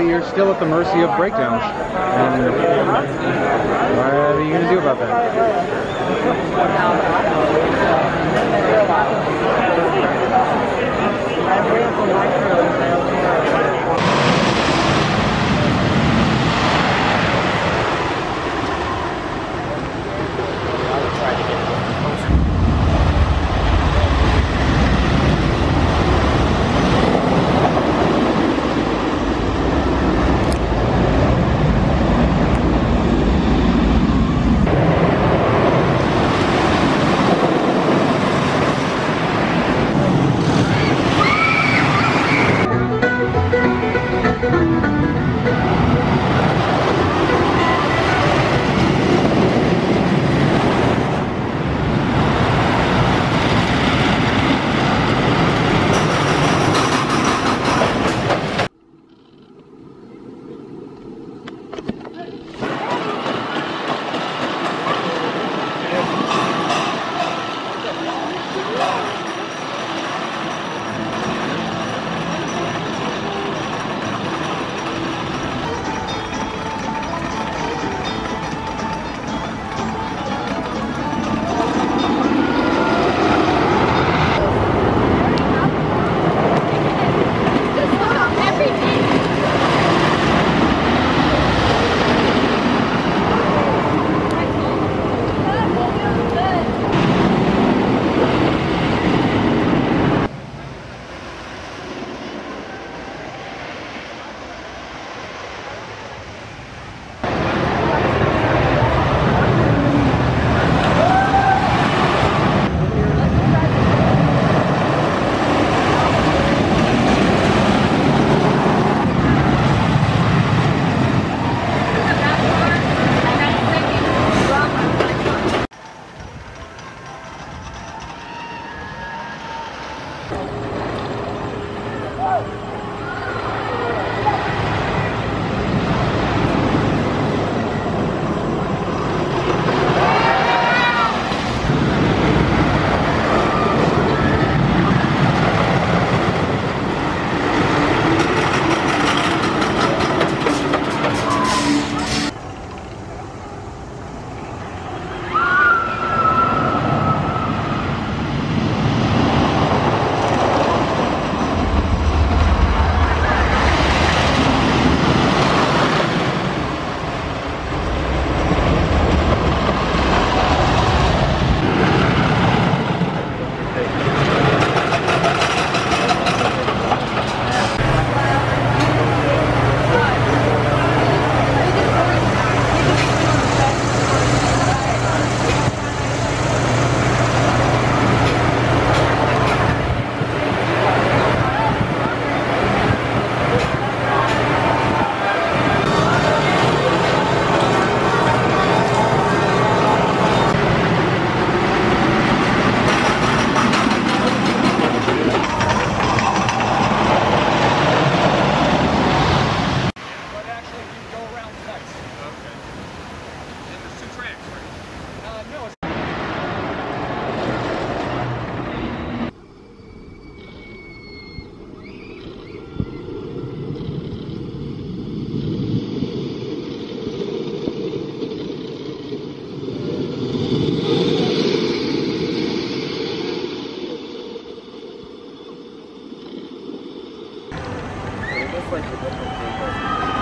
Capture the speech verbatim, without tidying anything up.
basically you're still at the mercy of breakdowns. And what are you going to do about that? Like a different people.